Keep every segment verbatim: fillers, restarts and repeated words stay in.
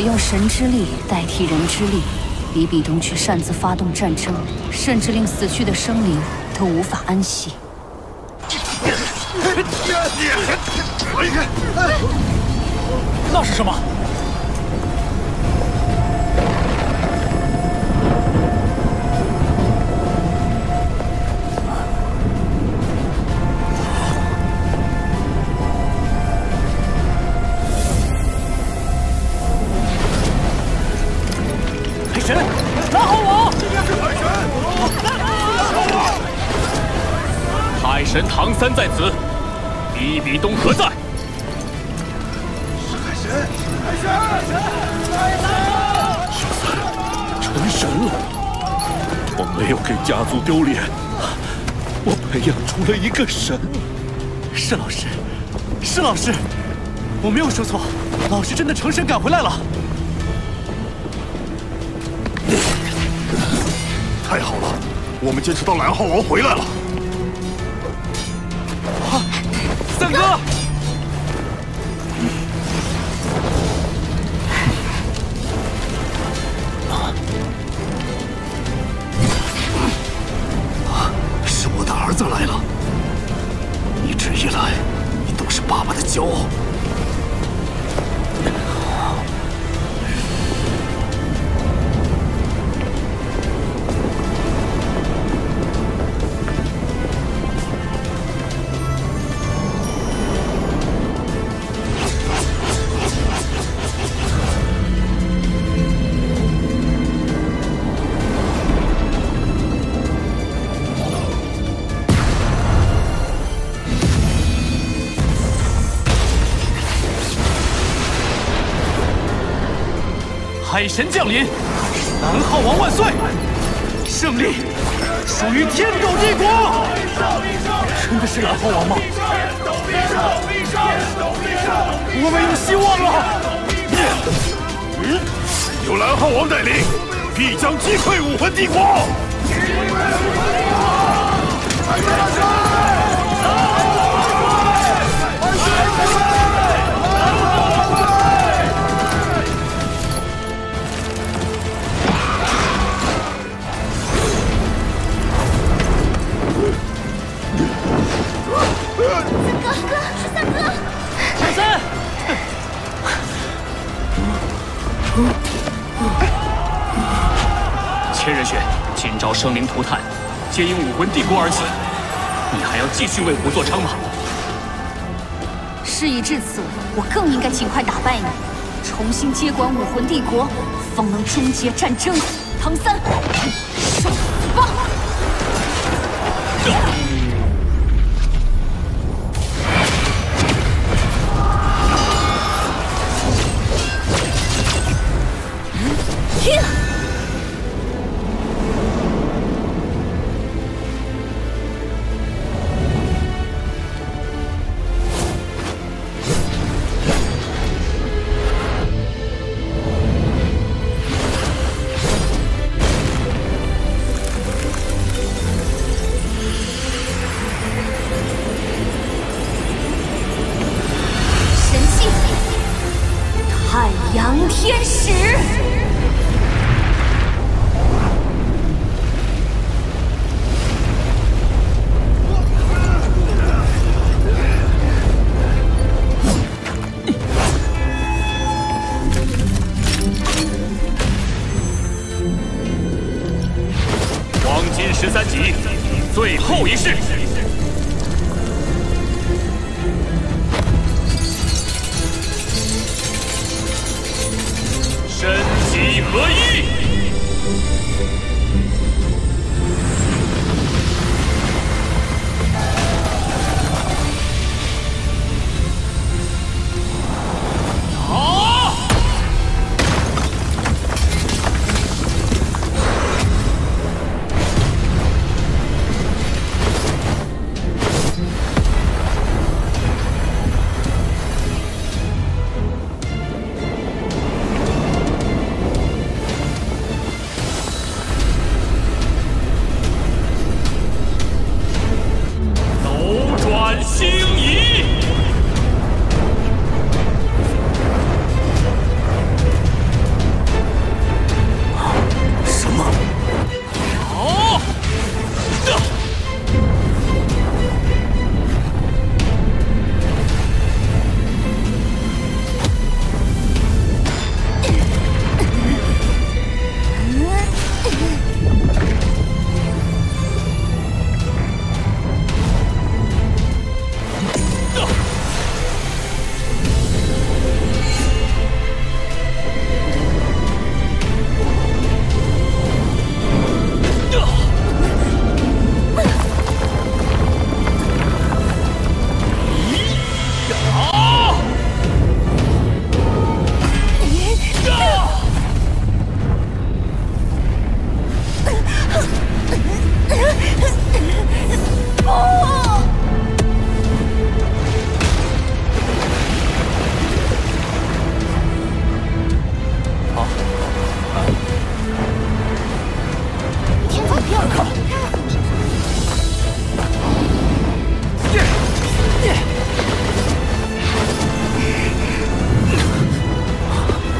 可用神之力代替人之力，比比东却擅自发动战争，甚至令死去的生灵都无法安息。那是什么？ 神唐三在此，比比东何在？是海神，海神，海神！小三成神了，我没有给家族丢脸，我培养出了一个神。是老师，是老师，我没有说错，老师真的成神赶回来了。太好了，我们接触到蓝浩王回来了。 三哥，是我的儿子来了。一直以来，你都是爸爸的骄傲。海神降临，蓝浩王万岁！胜利属于天斗帝国。真的是蓝浩王吗？我们有希望了！嗯，有蓝浩王带领，必将击溃武魂帝国。万岁！ 千仞雪，今朝生灵涂炭，皆因武魂帝国而起。你还要继续为虎作伥吗？事已至此，我更应该尽快打败你，重新接管武魂帝国，方能终结战争。唐三，受死吧！呃 天使，黄金十三级，最后一式。 身体合一，好！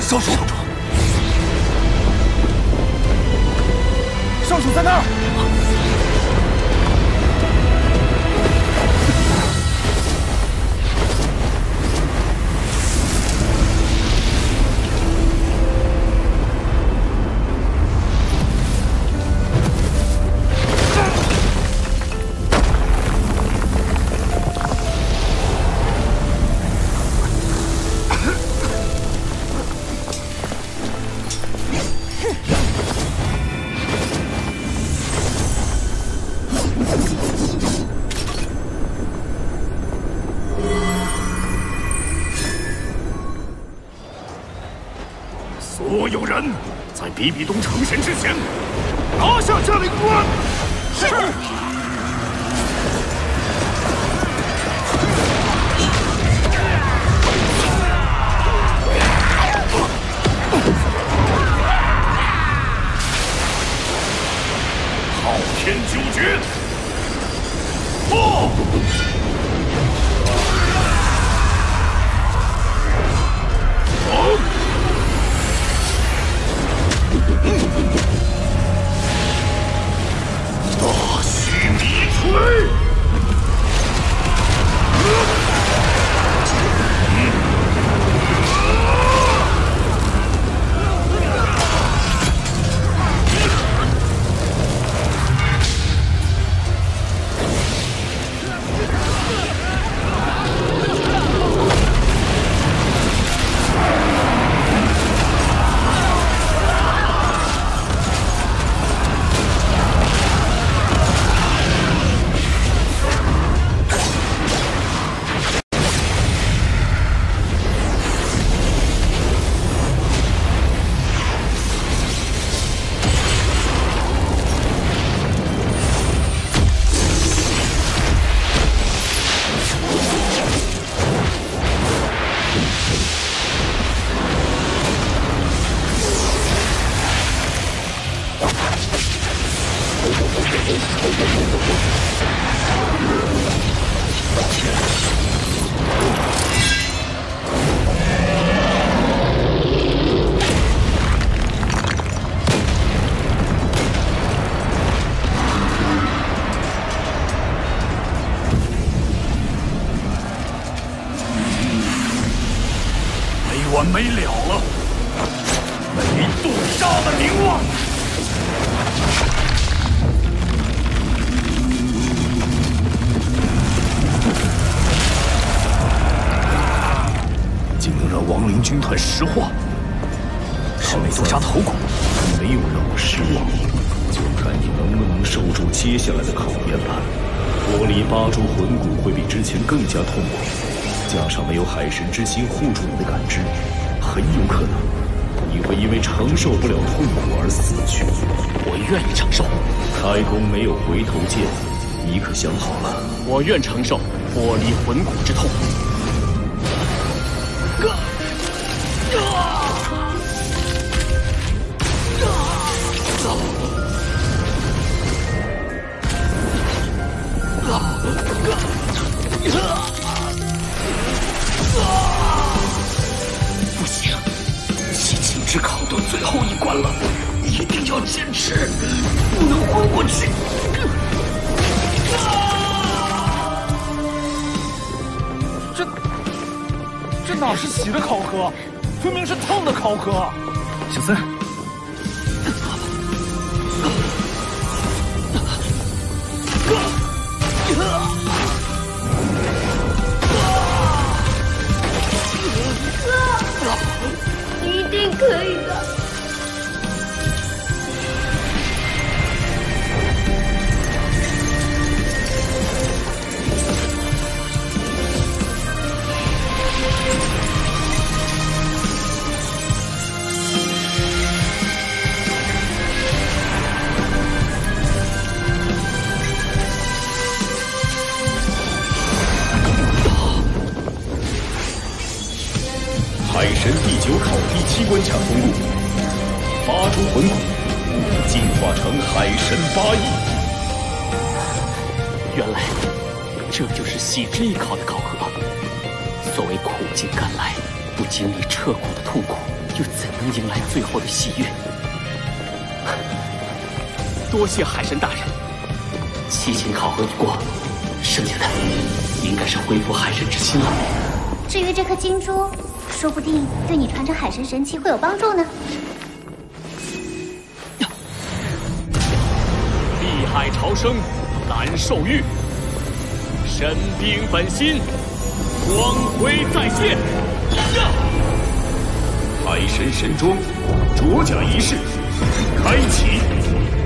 少主，少主在那儿！所有人，在比比东成神之前，拿下这灵官。是。昊天九绝，破！ 没完没了了，没杜莎的名望。 竟能让亡灵军团石化，是美杜莎头骨，没有让我失望，就看你能不能受住接下来的考验吧。剥离八株魂骨会比之前更加痛苦，加上没有海神之心护住你的感知，很有可能你会因为承受不了痛苦而死去。我愿意承受。开弓没有回头箭，你可想好了？我愿承受剥离魂骨之痛。 不行，七情之考到最后一关了，一定要坚持，不能昏过去。这这哪是喜的考核，分明是痛的考核。小森，一定可以的。海神第九考第七关卡公布，八株魂骨进化成海。神八翼。原来这就是喜之一考的考核。所谓苦尽甘来，不经历彻骨的痛苦，又怎能迎来最后的喜悦？多谢海神大人，七擒考核已过，剩下的应该是恢复海神之心了。至于这颗金珠，说不定对你传承海神神器会有帮助呢。 海潮生，蓝兽欲，神兵本心，光辉再现。海神神装着甲仪式开启。哼。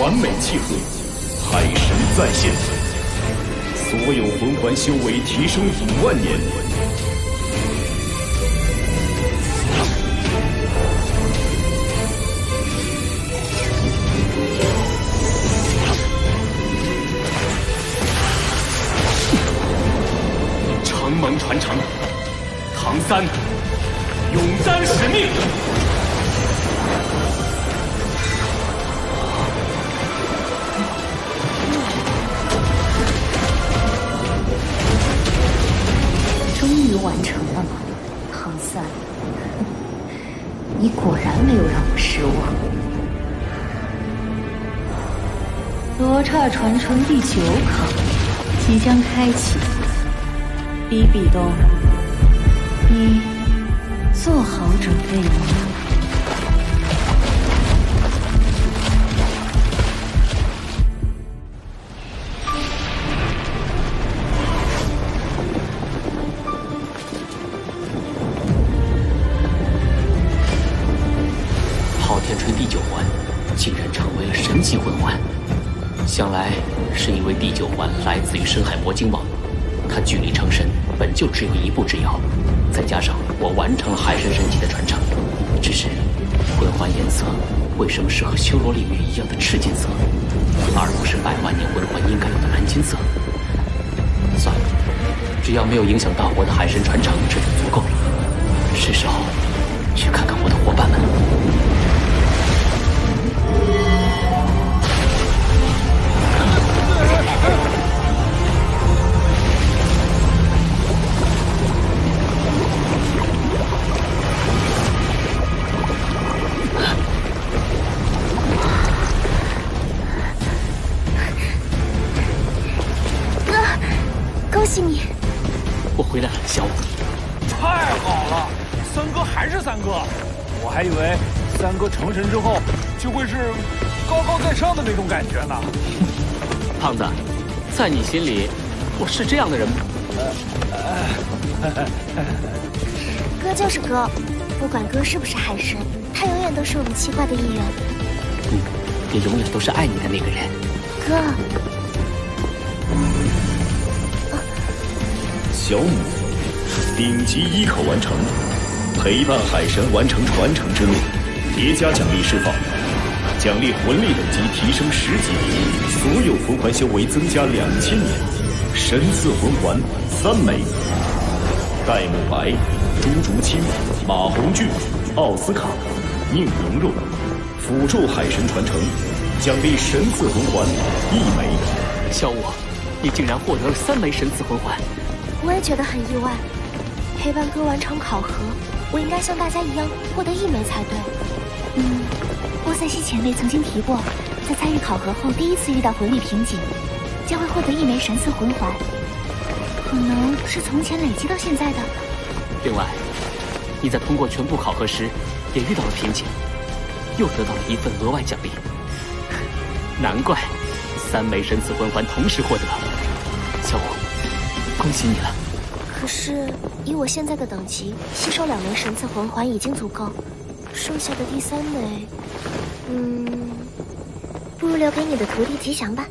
完美契合，海神再现，所有魂环修为提升五万年。承蒙传承，唐三勇担使命。 完成了吗，唐三？你果然没有让我失望。罗刹传承第九考即将开启，比比东，你做好准备了吗？来自于深海魔鲸网，它距离成神本就只有一步之遥，再加上我完成了海神神器的传承，只是魂环颜色为什么是和修罗领域一样的赤金色，而不是百万年魂环应该有的蓝金色？算了，只要没有影响到我的海神传承，这就足够了。是时候去看看我的伙伴们了。 还以为三哥成神之后就会是高高在上的那种感觉呢。胖子，在你心里，我是这样的人吗？哥就是哥，不管哥是不是海神，他永远都是我们七怪的一员。嗯，也永远都是爱你的那个人。哥，小母，顶级一口完成，陪伴海神完成传承之路。叠加奖励释放，奖励魂力等级提升十级，所有魂环修为增加两千年，神赐魂环三枚，戴沐白、朱竹清、马红俊、奥斯卡、宁荣荣，辅助海神传承，奖励神赐魂环一枚。小舞，你竟然获得了三枚神赐魂环！ 我也觉得很意外，陪伴哥完成考核，我应该像大家一样获得一枚才对。嗯，波塞西前辈曾经提过，在参与考核后第一次遇到魂力瓶颈，将会获得一枚神赐魂环，可能是从前累积到现在的。另外，你在通过全部考核时也遇到了瓶颈，又得到了一份额外奖励。难怪三枚神赐魂环同时获得，小舞。 恭喜你了！可是以我现在的等级，吸收两枚神赐魂环已经足够，剩下的第三枚，嗯，不如留给你的徒弟吉祥吧。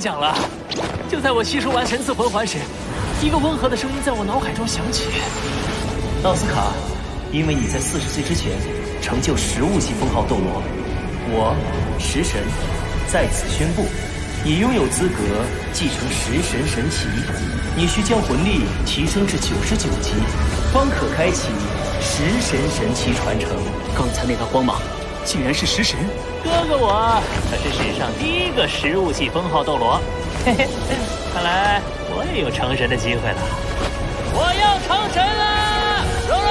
讲了，就在我吸收完神赐魂环时，一个温和的声音在我脑海中响起：“奥斯卡，因为你在四十岁之前成就食物系封号斗罗，我食神在此宣布，你拥有资格继承食神神奇。你需将魂力提升至九十九级，方可开启食神神奇传承。”刚才那道光芒，竟然是食神。 哥哥，我可是史上第一个食物系封号斗罗，嘿嘿，看来我也有成神的机会了。我要成神了，蓉蓉！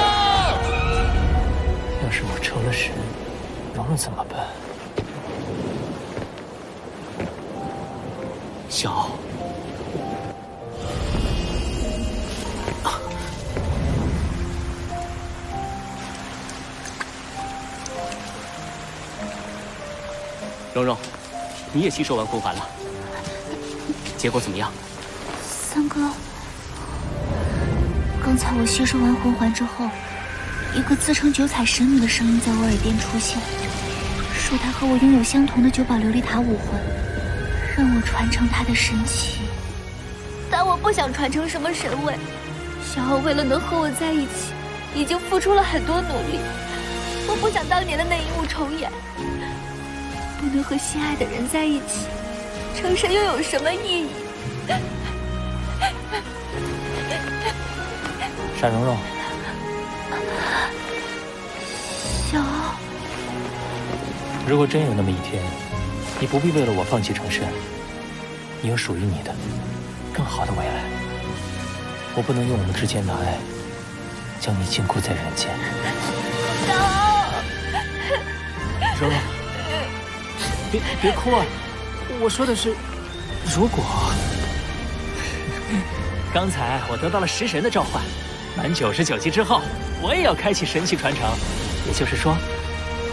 要是我成了神，蓉蓉怎么办？小，啊、蓉蓉，你也吸收完魂环了，结果怎么样？三哥，刚才我吸收完魂环之后，一个自称九彩神女的声音在我耳边出现，说她和我拥有相同的九宝琉璃塔武魂，让我传承她的神奇。但我不想传承什么神位，小奥为了能和我在一起，已经付出了很多努力，我不想当年的那一幕重演。 不能和心爱的人在一起，成神又有什么意义？傻蓉蓉，小奥，如果真有那么一天，你不必为了我放弃成神，你有属于你的更好的未来。我不能用我们之间的爱，将你禁锢在人间。小奥，蓉蓉。 别别哭啊！我说的是，如果刚才我得到了食神的召唤，满九十九级之后，我也要开启神系传承，也就是说，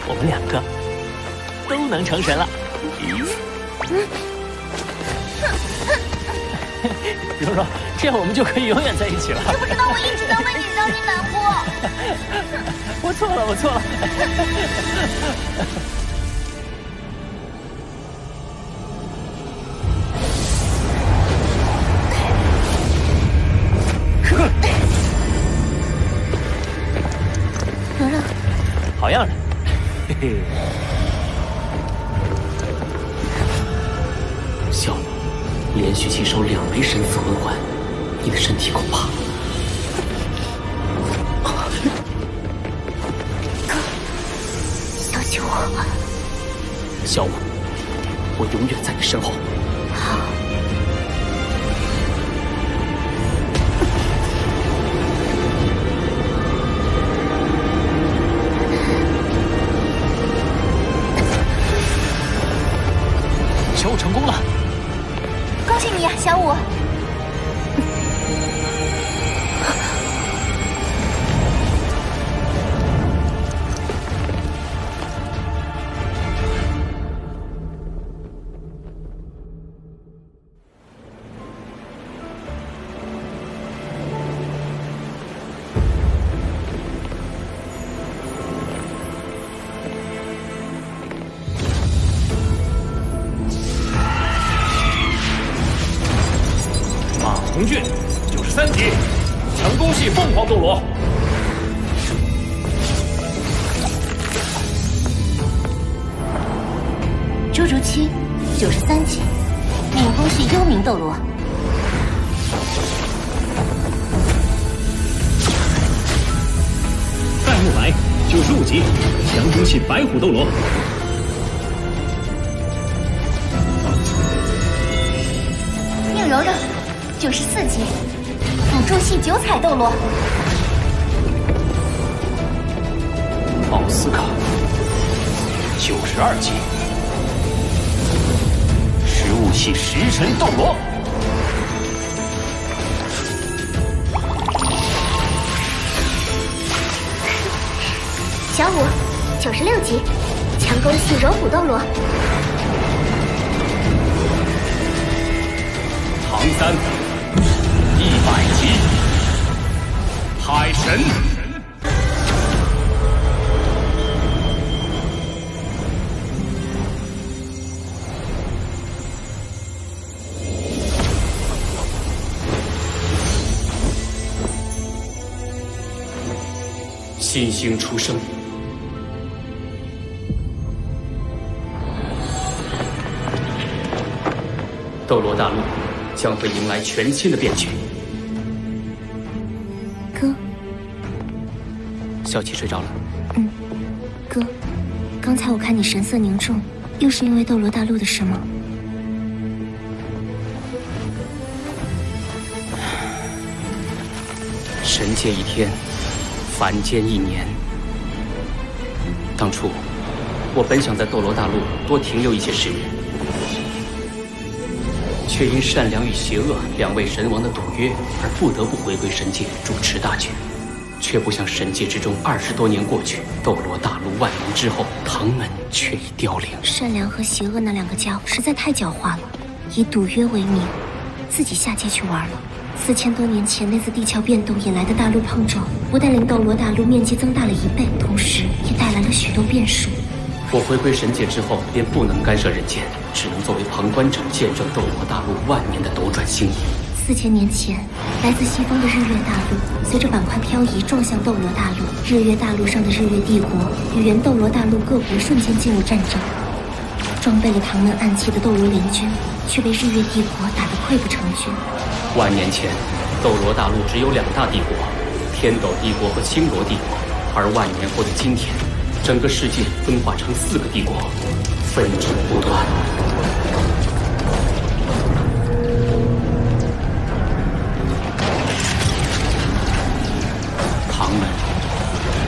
我们两个都能成神了。蓉蓉，这样我们就可以永远在一起了。知不知道我一直在为你伤心难过？我错了，我错了。好样的！嘿嘿，小，连续吸收两枚神死魂环，你的身体恐怕……哥，小心我！小舞，我永远在你身后。好。 成功了，恭喜你，小舞！红俊，九十三级，成功系凤凰斗罗。朱竹七，九十三级，敏攻系幽冥斗罗。戴沐白，九十五级，强攻系白虎斗罗。 九十四级，辅助系九彩斗罗。奥斯卡，九十二级，食物系食神斗罗。小舞，九十六级，强攻系柔骨斗罗。唐三。 百级，海神，新星出生。 斗罗大陆将会迎来全新的变局。 小七睡着了。嗯，哥，刚才我看你神色凝重，又是因为斗罗大陆的事吗？神界一天，凡间一年。当初，我本想在斗罗大陆多停留一些时日，却因善良与邪恶两位神王的赌约，而不得不回归神界主持大局。 却不想神界之中，二十多年过去，斗罗大陆万年之后，唐门却已凋零。善良和邪恶那两个家伙实在太狡猾了，以赌约为名，自己下界去玩了。四千多年前那次地壳变动引来的大陆碰撞，不但令斗罗大陆面积增大了一倍，同时也带来了许多变数。我回归神界之后，便不能干涉人间，只能作为旁观者见证斗罗大陆万年的斗转星移。 四千年前，来自西方的日月大陆随着板块漂移撞向斗罗大陆。日月大陆上的日月帝国与原斗罗大陆各国瞬间进入战争。装备了唐门暗器的斗罗联军却被日月帝国打得溃不成军。万年前，斗罗大陆只有两大帝国——天斗帝国和星罗帝国。而万年后的今天，整个世界分化成四个帝国，纷争不断。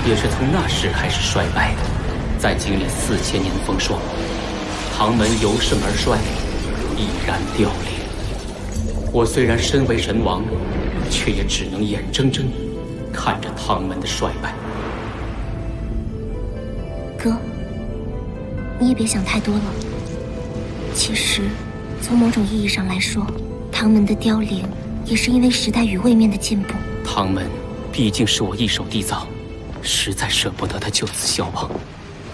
也是从那时开始衰败的，在经历四千年风霜，唐门由盛而衰，已然凋零。我虽然身为神王，却也只能眼睁睁看着唐门的衰败。哥，你也别想太多了。其实，从某种意义上来说，唐门的凋零也是因为时代与位面的进步。唐门毕竟是我一手缔造。 实在舍不得他就此消亡。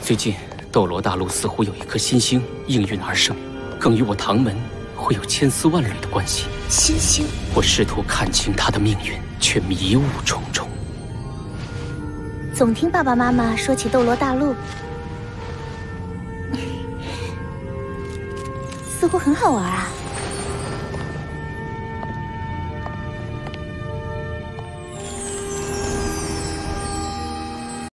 最近，斗罗大陆似乎有一颗新星应运而生，更与我唐门会有千丝万缕的关系。新星，我试图看清他的命运，却迷雾重重。总听爸爸妈妈说起斗罗大陆，似乎很好玩啊。